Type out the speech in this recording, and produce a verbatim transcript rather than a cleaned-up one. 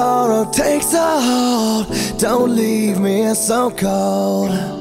sorrow takes a hold, don't leave me so cold.